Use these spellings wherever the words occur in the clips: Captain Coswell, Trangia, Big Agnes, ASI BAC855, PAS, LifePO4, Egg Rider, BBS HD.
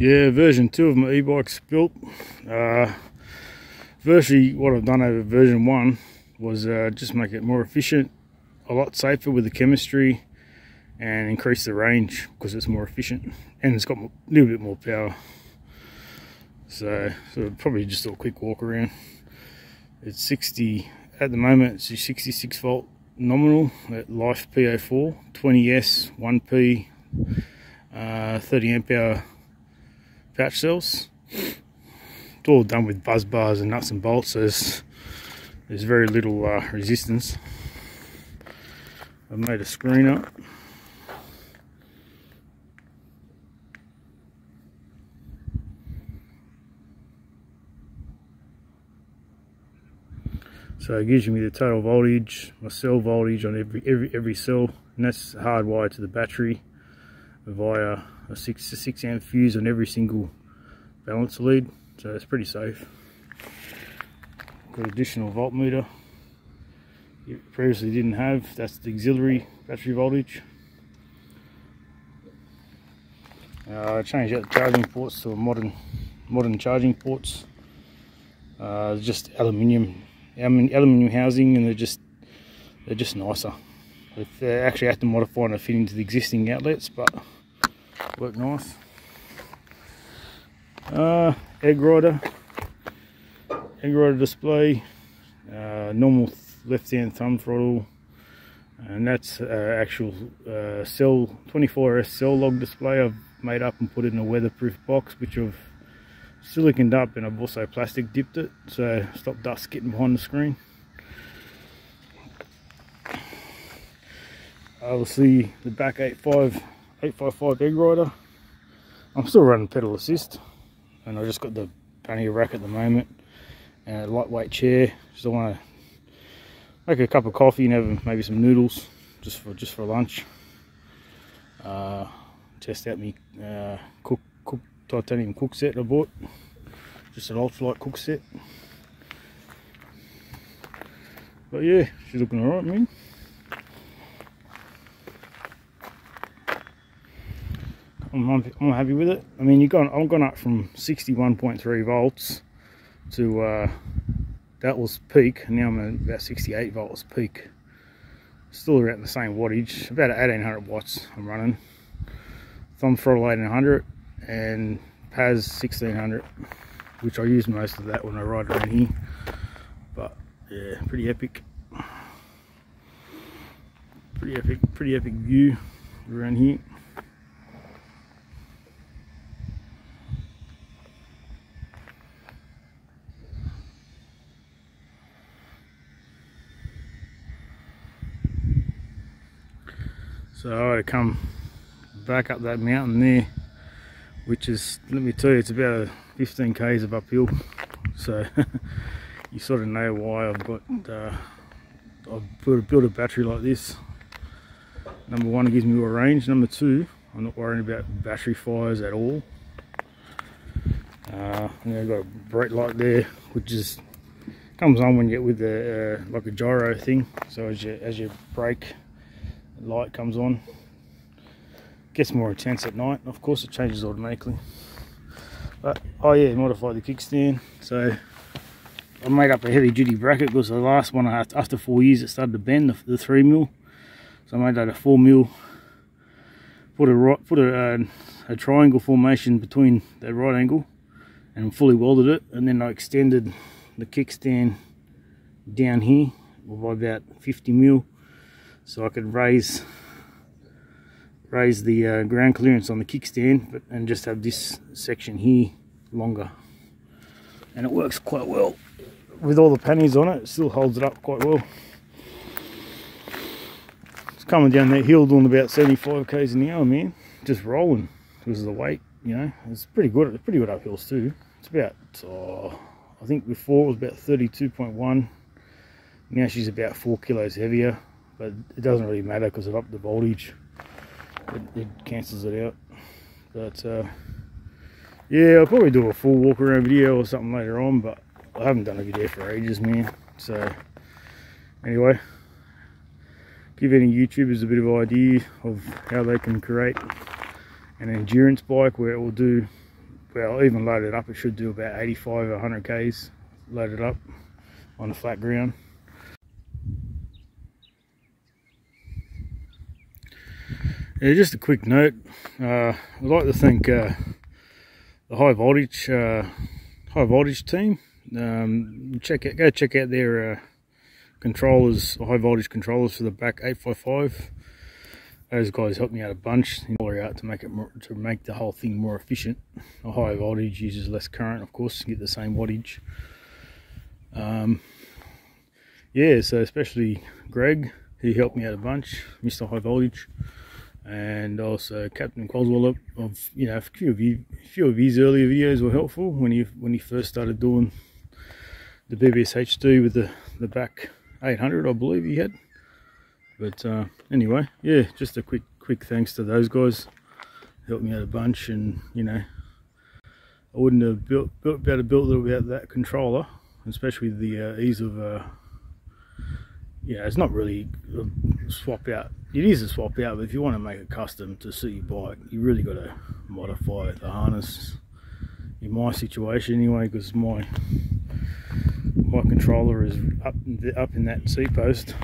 Yeah, version 2 of my e-bike's built. Virtually what I've done over version 1 was just make it more efficient, a lot safer with the chemistry, and increase the range because it's more efficient and it's got a little bit more power. So probably just a quick walk around. It's 60 at the moment. It's a 66 volt nominal at LifePO4, 20S, 1P, 30 amp hour patch cells. It's all done with buzz bars and nuts and bolts, so there's very little resistance. I've made a screen up. So it gives me the total voltage, my cell voltage on every cell, and that's hardwired to the battery via a 6 amp fuse on every single balance lead. So it's pretty safe. Got additional voltmeter you previously didn't have. That's the auxiliary battery voltage. I changed out the charging ports to modern charging ports. Just aluminium housing, and they're just nicer. They actually have to modify and fit into the existing outlets, but work nice. Egg Rider display, normal left-hand thumb throttle, and that's actual cell 24S cell log display I've made up and put it in a weatherproof box, which I've siliconed up, and I've also plastic dipped it so stop dust getting behind the screen. Obviously the back 855 Egg Rider. I'm still running pedal assist, and I just got the pannier rack at the moment, and a lightweight chair. Just want to make a cup of coffee and have maybe some noodles just for lunch. Test out me cook titanium cook set I bought, just an ultralight cook set. But yeah, she's looking alright, man. I'm happy with it. I mean, I've gone up from 61.3 volts to that was peak, and now I'm at about 68 volts peak. Still around the same wattage, about 1800 watts I'm running. Thumb throttle 1800 and PAS 1600, which I use most of that when I ride around here. But yeah, pretty epic. Pretty epic view around here. So I had to come back up that mountain there, which is, let me tell you, it's about 15 k's of uphill. So you sort of know why I've built a battery like this. Number one, it gives me more range. Number two, I'm not worrying about battery fires at all. And I've got a brake light there, which is comes on when you get with the like a gyro thing. So as you brake, light comes on. Gets more intense at night, of course, it changes automatically. But oh yeah, modified the kickstand. So I made up a heavy duty bracket because the last one, after 4 years, it started to bend, the 3 mil. So I made that a 4 mil. Put a triangle formation between that right angle and fully welded it, and then I extended the kickstand down here by about 50 mil. So I could raise the ground clearance on the kickstand, and just have this section here longer. And it works quite well. With all the panniers on it, it still holds it up quite well. It's coming down that hill doing about 75 k's an hour, man. Just rolling because of the weight, you know. It's pretty good. It's pretty good uphills too. It's about, I think before it was about 32.1. Now she's about 4 kilos heavier. But it doesn't really matter because I've upped the voltage. It cancels it out. But yeah, I'll probably do a full walk around video or something later on, but I haven't done a video for ages, man. So anyway, give any YouTubers a bit of idea of how they can create an endurance bike where it will do well, even loaded up, it should do about 85 or 100 Ks loaded up on the flat ground. Yeah, just a quick note, I'd like to thank the high voltage team. Go check out their controllers, high voltage controllers for the back 855. Those guys helped me out a bunch in all out to make it more, to make the whole thing more efficient. A high voltage uses less current, of course, to get the same wattage. Yeah, so especially Greg, he helped me out a bunch, Mr. High Voltage, and also Captain Coswell. Of, you know, a few of his earlier videos were helpful when he first started doing the BBS HD with the back 800, I believe he had. But anyway, yeah, just a quick thanks to those guys. Helped me out a bunch, and you know, I wouldn't have built it without that controller, especially the ease of. Yeah, it's not really a swap out. It is a swap out, but if you want to make it custom to suit your bike, you really got to modify the harness. In my situation, anyway, because my controller is up in that C post,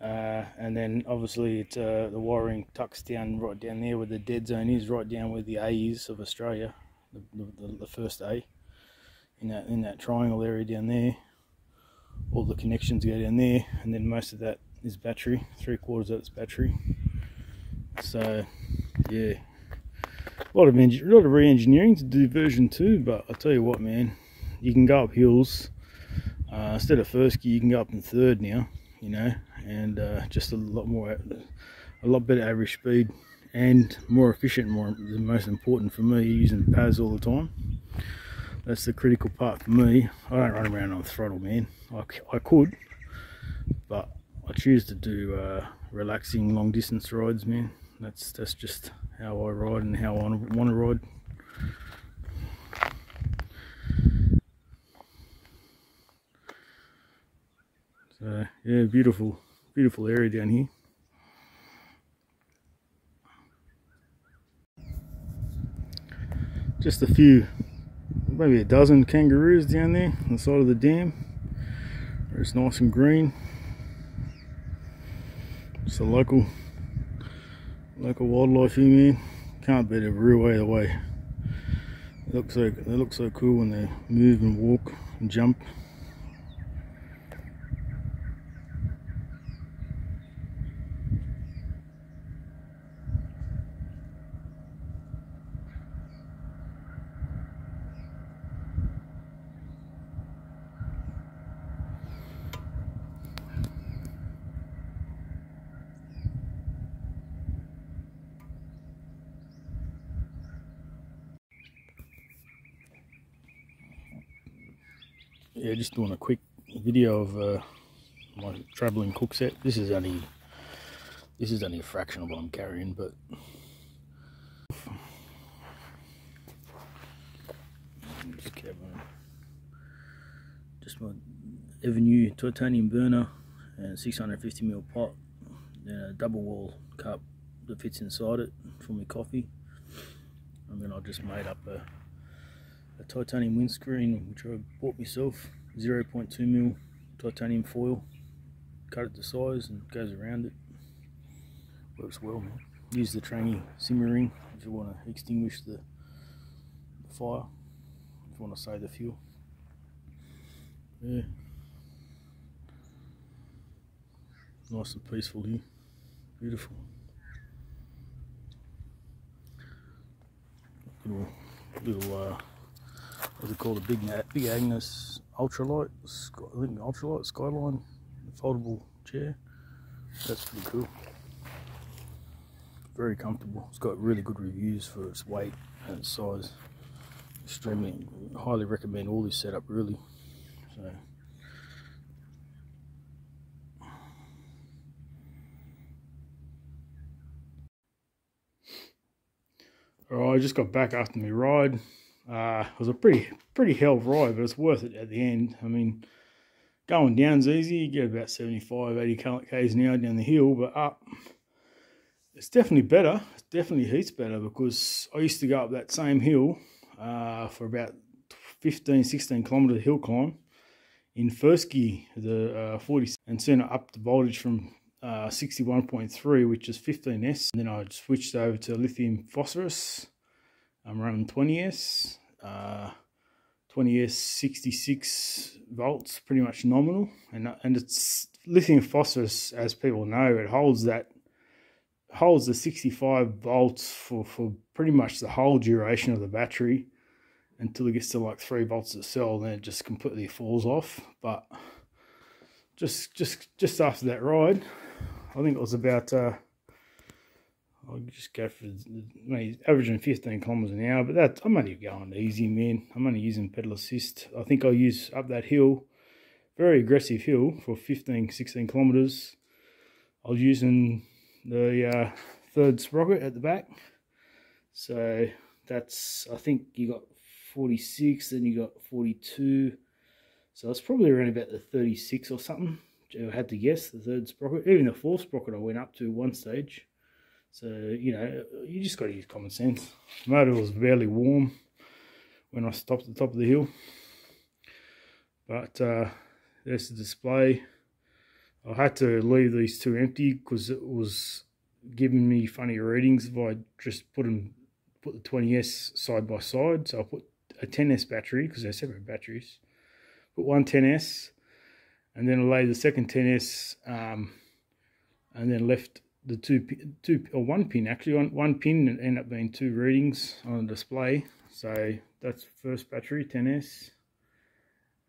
and then obviously it's the wiring tucks down right down there where the dead zone is, right down where the A is of Australia, the first A, in that triangle area down there. All the connections go down there, and then most of that is battery, 3/4 of it's battery. So yeah, a lot of re-engineering to do version 2, but I'll tell you what, man, you can go up hills instead of first gear, you can go up in third now, you know, and just a lot better average speed and more efficient. The most important for me, using pads all the time. That's the critical part for me. I don't run around on throttle, man. I could, but I choose to do relaxing long distance rides, man. That's just how I ride and how I want to ride. So yeah, beautiful area down here. Just a few, maybe a dozen kangaroos down there on the side of the dam, where it's nice and green. It's a local wildlife here, man. Can't beat a real way away. They look so cool when they move and walk and jump. Yeah, just doing a quick video of my traveling cook set. This is only a fraction of what I'm carrying, but just my Avenue titanium burner and 650 ml pot, and a double wall cup that fits inside it for my coffee. And then I just made up a titanium windscreen, which I bought myself, 0.2 mil titanium foil, cut it to size and goes around it. Works well, man. Use the Trangia simmering if you want to extinguish the fire, if you want to save the fuel. Yeah, nice and peaceful here, beautiful. Little what's it called, a Big Agnes ultralight, I think, ultralight Skyline foldable chair. That's pretty cool, very comfortable. It's got really good reviews for its weight and its size. Extremely highly recommend all this setup, really. So alright, I just got back after my ride. It was a pretty hell of a ride, but it's worth it at the end. I mean, going down's easy, you get about 75-80 k's an hour down the hill, but up It's definitely better. It's definitely heaps better, because I used to go up that same hill for about 15-16 kilometer hill climb in first gear, the 40, and soon I upped the voltage from 61.3, which is 15S, and then I switched over to lithium phosphorus. I'm running 20S, 20S 66 volts, pretty much nominal, and it's lithium phosphorus, as people know, it holds that, holds the 65 volts for pretty much the whole duration of the battery, until it gets to like 3 volts a cell, then it just completely falls off. But just after that ride, I think it was about I'll just go for averaging 15 kilometers an hour, but that I'm only going easy, man. I'm only using pedal assist. I think I use up that hill, very aggressive hill, for 15-16 kilometers. I was using the third sprocket at the back, so that's, I think you got 46, then you got 42, so that's probably around about the 36 or something. I had to guess. The third sprocket, even the fourth sprocket I went up to one stage. So, you know, you just got to use common sense. The motor was barely warm when I stopped at the top of the hill. But there's the display. I had to leave these two empty because it was giving me funny readings if I just put the 20S side by side. So I put a 10S battery, because they're separate batteries, put one 10S, and then I laid the second 10S, and then left the one pin, actually one pin, and ended up being two readings on the display. So that's first battery, 10S,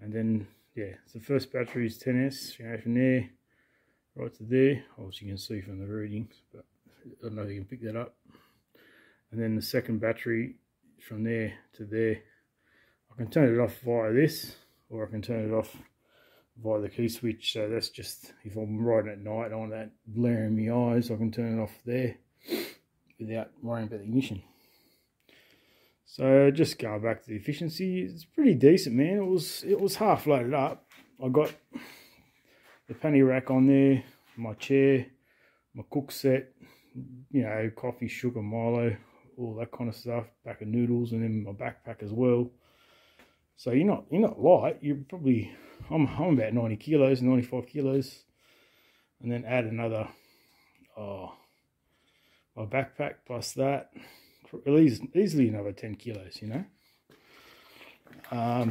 and then, yeah, so first battery is 10S, you know, from there right to there, obviously you can see from the readings, but I don't know if you can pick that up. And then the second battery from there to there. I can turn it off via this, or I can turn it off via the key switch. So that's just if I'm riding at night, I want that glare in my eyes, I can turn it off there without worrying about the ignition. So just going back to the efficiency, it's pretty decent, man. It was half loaded up. I got the panny rack on there, my chair, my cook set, you know, coffee, sugar, Milo, all that kind of stuff, pack of noodles, and then my backpack as well. So you're not light. You're probably, I'm about 90 kilos, 95 kilos, and then add another, my backpack plus that, at least easily another 10 kilos, you know.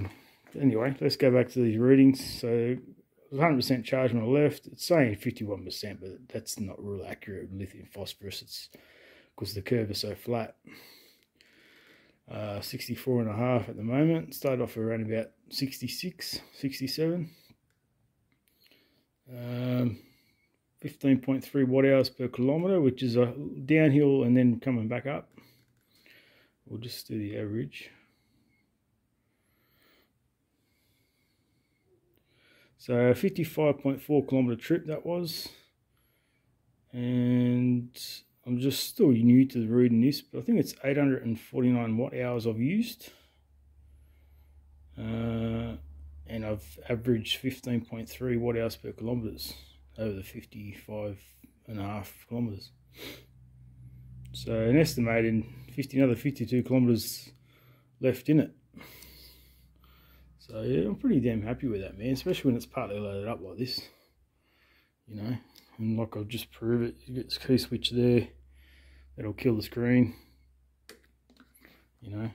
Anyway, let's go back to these readings. So 100% charge on the left, it's saying 51%, but that's not real accurate with lithium phosphorus. It's because the curve is so flat. 64.5 at the moment. Started off around about 66-67. 15.3 watt hours per kilometer, which is a downhill and then coming back up. We'll just do the average. So 55.4 kilometer trip that was, and I'm just still new to reading this, but I think it's 849 watt hours I've used, and I've averaged 15.3 watt hours per kilometers over the 55.5 kilometers. So an estimated another 52 kilometers left in it. So yeah, I'm pretty damn happy with that, man, especially when it's partly loaded up like this, you know. And like I'll just prove it, you get this key switch there, that'll kill the screen, you know,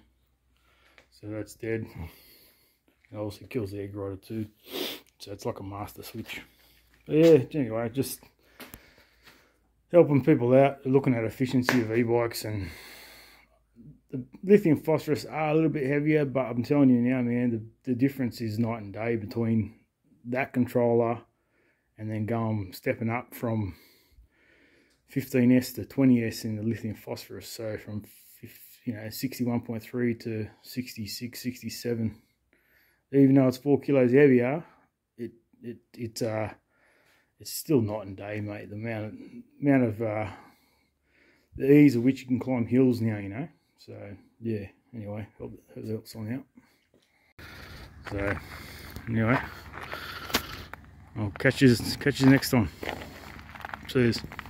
so that's dead. It also kills the Egg Rider too, so it's like a master switch. But yeah, anyway, just helping people out, looking at efficiency of e-bikes, and the lithium phosphorus are a little bit heavier, but I'm telling you now, man, the difference is night and day between that controller and then stepping up from 15S to 20S in the lithium phosphorus. So from, you know, 61.3 to 66, 67. Even though it's 4 kilos heavier, it's still night and day, mate. The amount of the ease of which you can climb hills now, you know. So yeah, anyway, hope that helps on out. So anyway, I'll catch you next time. Cheers.